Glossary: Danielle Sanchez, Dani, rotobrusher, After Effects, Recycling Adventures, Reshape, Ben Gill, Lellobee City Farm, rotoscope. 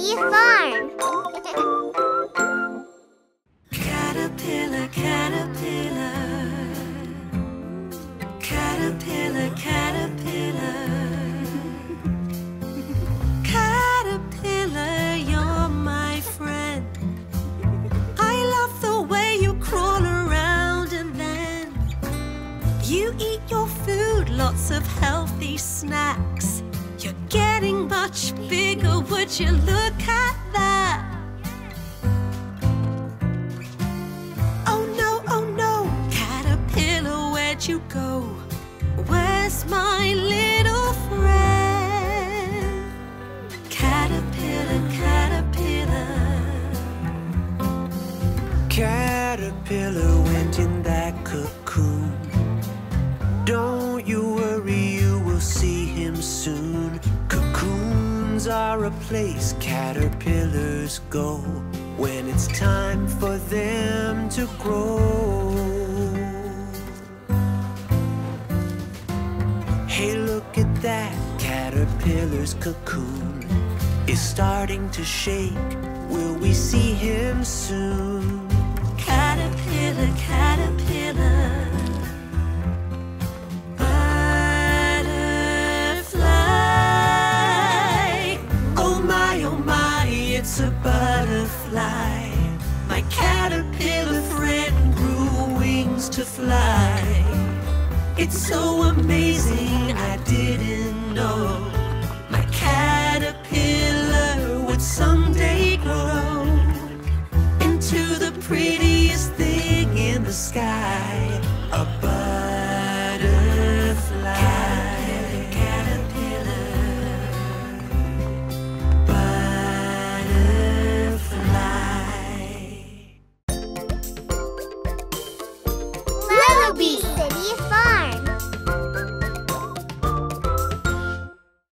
Lellobee Farm. Caterpillar, caterpillar, caterpillar, caterpillar, caterpillar, you're my friend. I love the way you crawl around and then you eat your food, lots of healthy snacks. You're getting much bigger, would you look at that? Oh no, caterpillar, where'd you go? Where's my little friend? Caterpillar, caterpillar. Caterpillar went in that cocoon. Don't you worry, you will see him soon. Cocoons are a place caterpillars go when it's time for them to grow. Hey, look at that, caterpillar's cocoon is starting to shake. Will we see him soon? Caterpillar, caterpillar. It's a butterfly. My caterpillar friend grew wings to fly. It's so amazing.